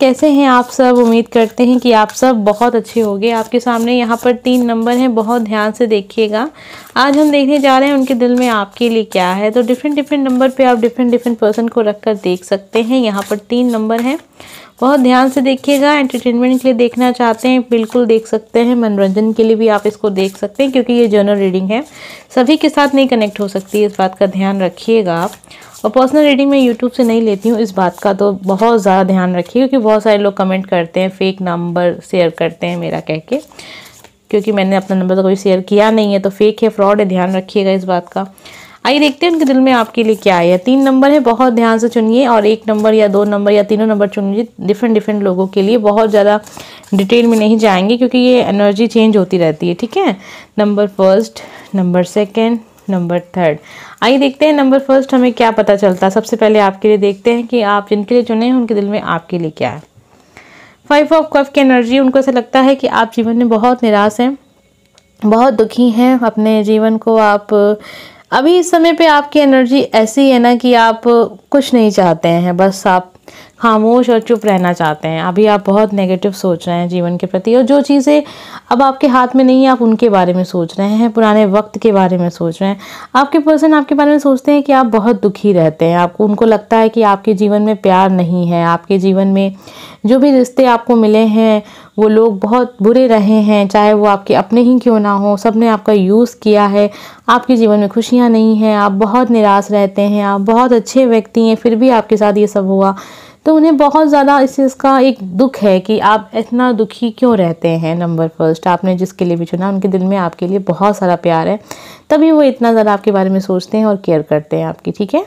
कैसे हैं आप सब। उम्मीद करते हैं कि आप सब बहुत अच्छे होंगे। आपके सामने यहाँ पर 3 नंबर हैं, बहुत ध्यान से देखिएगा। आज हम देखने जा रहे हैं उनके दिल में आपके लिए क्या है। तो डिफरेंट डिफरेंट नंबर पे आप डिफरेंट डिफरेंट पर्सन को रखकर देख सकते हैं। यहाँ पर 3 नंबर हैं, बहुत ध्यान से देखिएगा। एंटरटेनमेंट के लिए देखना चाहते हैं बिल्कुल देख सकते हैं, मनोरंजन के लिए भी आप इसको देख सकते हैं क्योंकि ये जनरल रीडिंग है, सभी के साथ नहीं कनेक्ट हो सकती, इस बात का ध्यान रखिएगा आप। और पर्सनल रीडिंग मैं यूट्यूब से नहीं लेती हूँ, इस बात का तो बहुत ज़्यादा ध्यान रखिए क्योंकि बहुत सारे लोग कमेंट करते हैं, फेक नंबर शेयर करते हैं मेरा कह के, क्योंकि मैंने अपना नंबर तो कोई शेयर किया नहीं है, तो फेक है, फ्रॉड है, ध्यान रखिएगा इस बात का। आइए देखते हैं उनके दिल में आपके लिए क्या है। 3 नंबर है, बहुत ध्यान से चुनिए और 1 नंबर या 2 नंबर या तीनों नंबर चुनिए डिफरेंट डिफरेंट लोगों के लिए। बहुत ज़्यादा डिटेल में नहीं जाएंगे क्योंकि ये एनर्जी चेंज होती रहती है, ठीक है। Number first, number second, number third. आइए देखते हैं नंबर फर्स्ट हमें क्या पता चलता है। सबसे पहले आपके लिए देखते हैं कि आप जिनके लिए चुने हैं उनके दिल में आपके लिए क्या है। 5 ऑफ कप की एनर्जी, उनको ऐसा लगता है कि आप जीवन में बहुत निराश हैं, बहुत दुखी हैं अपने जीवन को। आप अभी इस समय पे आपकी एनर्जी ऐसी है ना कि आप कुछ नहीं चाहते हैं, बस आप खामोश और चुप रहना चाहते हैं। अभी आप बहुत नेगेटिव सोच रहे हैं जीवन के प्रति, और जो चीज़ें अब आपके हाथ में नहीं है आप उनके बारे में सोच रहे हैं, पुराने वक्त के बारे में सोच रहे हैं। आपके पर्सन आपके बारे में सोचते हैं कि आप बहुत दुखी रहते हैं, आपको उनको लगता है कि आपके जीवन में प्यार नहीं है, आपके जीवन में जो भी रिश्ते आपको मिले हैं वो लोग बहुत बुरे रहे हैं, चाहे वो आपके अपने ही क्यों ना हो, सब ने आपका यूज़ किया है, आपके जीवन में खुशियाँ नहीं हैं, आप बहुत निराश रहते हैं। आप बहुत अच्छे व्यक्ति हैं फिर भी आपके साथ ये सब हुआ, तो उन्हें बहुत ज़्यादा इस चीज़ का एक दुख है कि आप इतना दुखी क्यों रहते हैं। नंबर फर्स्ट आपने जिसके लिए भी चुना उनके दिल में आपके लिए बहुत सारा प्यार है, तभी वो इतना ज़्यादा आपके बारे में सोचते हैं और केयर करते हैं आपकी, ठीक है।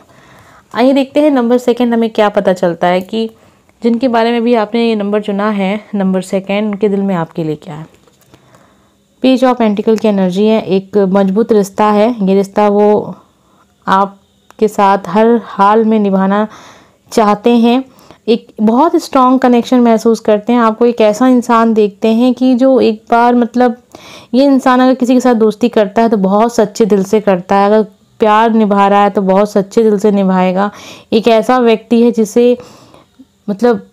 आइए देखते हैं नंबर सेकेंड हमें क्या पता चलता है कि जिनके बारे में भी आपने ये नंबर चुना है, नंबर सेकेंड, उनके दिल में आपके लिए क्या है। पेज ऑफ पेंटिकल की एनर्जी है, एक मजबूत रिश्ता है, ये रिश्ता वो आपके साथ हर हाल में निभाना चाहते हैं। एक बहुत स्ट्रॉन्ग कनेक्शन महसूस करते हैं, आपको एक ऐसा इंसान देखते हैं कि जो एक बार मतलब ये इंसान अगर किसी के साथ दोस्ती करता है तो बहुत सच्चे दिल से करता है, अगर प्यार निभा रहा है तो बहुत सच्चे दिल से निभाएगा। एक ऐसा व्यक्ति है जिसे मतलब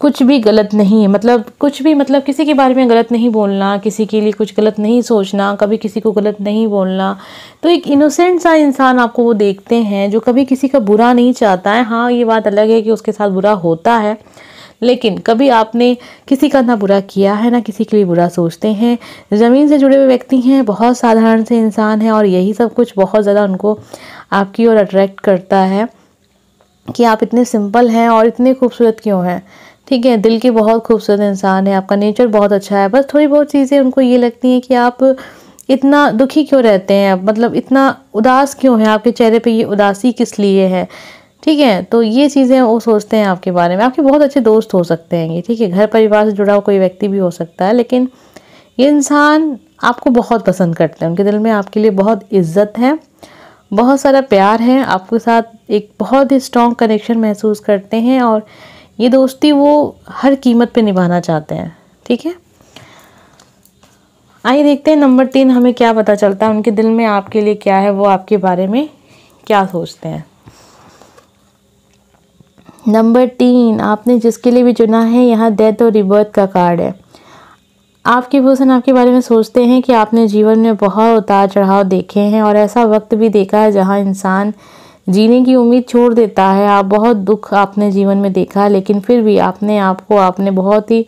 कुछ भी गलत नहीं है, मतलब कुछ भी मतलब किसी के बारे में गलत नहीं बोलना, किसी के लिए कुछ गलत नहीं सोचना, कभी किसी को गलत नहीं बोलना। तो एक इनोसेंट सा इंसान आपको वो देखते हैं जो कभी किसी का बुरा नहीं चाहता है। हाँ ये बात अलग है कि उसके साथ बुरा होता है, लेकिन कभी आपने किसी का ना बुरा किया है ना किसी के लिए बुरा सोचते हैं। ज़मीन से जुड़े हुए व्यक्ति हैं, बहुत साधारण से इंसान है, और यही सब कुछ बहुत ज़्यादा उनको आपकी ओर अट्रैक्ट करता है कि आप इतने सिंपल हैं और इतने खूबसूरत क्यों हैं, ठीक है। दिल के बहुत खूबसूरत इंसान है, आपका नेचर बहुत अच्छा है, बस थोड़ी बहुत चीज़ें उनको ये लगती हैं कि आप इतना दुखी क्यों रहते हैं, मतलब इतना उदास क्यों है, आपके चेहरे पे ये उदासी किस लिए है, ठीक है। तो ये चीज़ें वो सोचते हैं आपके बारे में। आपके बहुत अच्छे दोस्त हो सकते हैं ये, ठीक है, घर परिवार से जुड़ा हुआ कोई व्यक्ति भी हो सकता है, लेकिन ये इंसान आपको बहुत पसंद करते हैं। उनके दिल में आपके लिए बहुत इज्जत है, बहुत सारा प्यार है, आपके साथ एक बहुत ही स्ट्रॉन्ग कनेक्शन महसूस करते हैं, और ये दोस्ती वो हर कीमत पे निभाना चाहते हैं, ठीक है। आइए देखते हैं नंबर 3 हमें क्या पता चलता है, उनके दिल में आपके लिए क्या है, वो आपके बारे में क्या सोचते हैं। नंबर 3 आपने जिसके लिए भी चुना है, यहाँ डेथ और रिबर्थ का कार्ड है। आपके पर्सन आपके बारे में सोचते हैं कि आपने जीवन में बहुत उतार चढ़ाव देखे हैं, और ऐसा वक्त भी देखा है जहां इंसान जीने की उम्मीद छोड़ देता है। आप बहुत दुख आपने जीवन में देखा है, लेकिन फिर भी आपने बहुत ही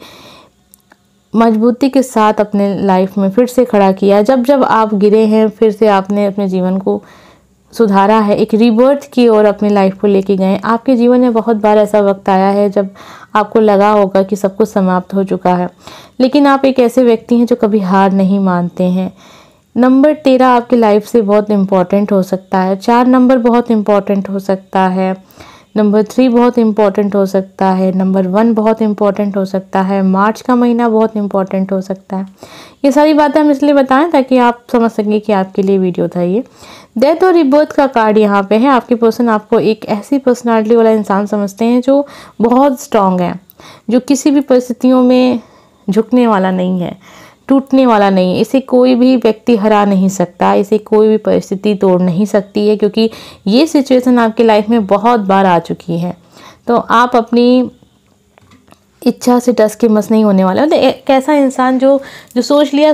मजबूती के साथ अपने लाइफ में फिर से खड़ा किया। जब जब आप गिरे हैं फिर से आपने अपने जीवन को सुधारा है, एक रिबर्थ की ओर अपनी लाइफ को लेके गए। आपके जीवन में बहुत बार ऐसा वक्त आया है जब आपको लगा होगा कि सब कुछ समाप्त हो चुका है, लेकिन आप एक ऐसे व्यक्ति हैं जो कभी हार नहीं मानते हैं। नंबर 13 आपकी लाइफ से बहुत इम्पॉर्टेंट हो सकता है, 4 नंबर बहुत इम्पॉर्टेंट हो सकता है, नंबर 3 बहुत इम्पॉर्टेंट हो सकता है, नंबर 1 बहुत इम्पॉर्टेंट हो सकता है, मार्च का महीना बहुत इम्पॉर्टेंट हो सकता है। ये सारी बातें हम इसलिए बताएं ताकि आप समझ सकें कि आपके लिए वीडियो था ये। डेथ और रिबर्थ का कार्ड यहाँ पे है। आपके पर्सन आपको एक ऐसी पर्सनालिटी वाला इंसान समझते हैं जो बहुत स्ट्रांग है, जो किसी भी परिस्थितियों में झुकने वाला नहीं है, टूटने वाला नहीं है। इसे कोई भी व्यक्ति हरा नहीं सकता, इसे कोई भी परिस्थिति तोड़ नहीं सकती है, क्योंकि ये सिचुएशन आपकी लाइफ में बहुत बार आ चुकी है। तो आप अपनी इच्छा से टस के मस नहीं होने वाला। एक ऐसा इंसान जो सोच लिया,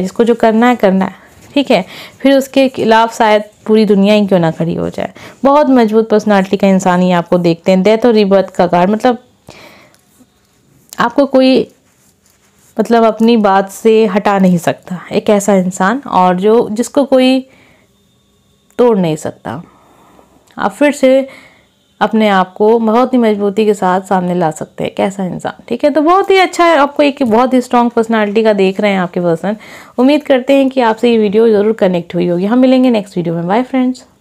जिसको जो करना है करना है, ठीक है, फिर उसके खिलाफ शायद पूरी दुनिया ही क्यों ना खड़ी हो जाए। बहुत मजबूत पर्सनालिटी का इंसान ही आपको देखते हैं। डेथ और रिबर्थ का कार्ड मतलब आपको कोई अपनी बात से हटा नहीं सकता, एक ऐसा इंसान और जो जिसको कोई तोड़ नहीं सकता। आप फिर से अपने आप को बहुत ही मजबूती के साथ सामने ला सकते हैं, एक ऐसा इंसान, ठीक है। तो बहुत ही अच्छा है, आपको एक बहुत ही स्ट्रॉन्ग पर्सनालिटी का देख रहे हैं आपके पर्सन। उम्मीद करते हैं कि आपसे ये वीडियो ज़रूर कनेक्ट हुई होगी। हम मिलेंगे नेक्स्ट वीडियो में। Bye friends.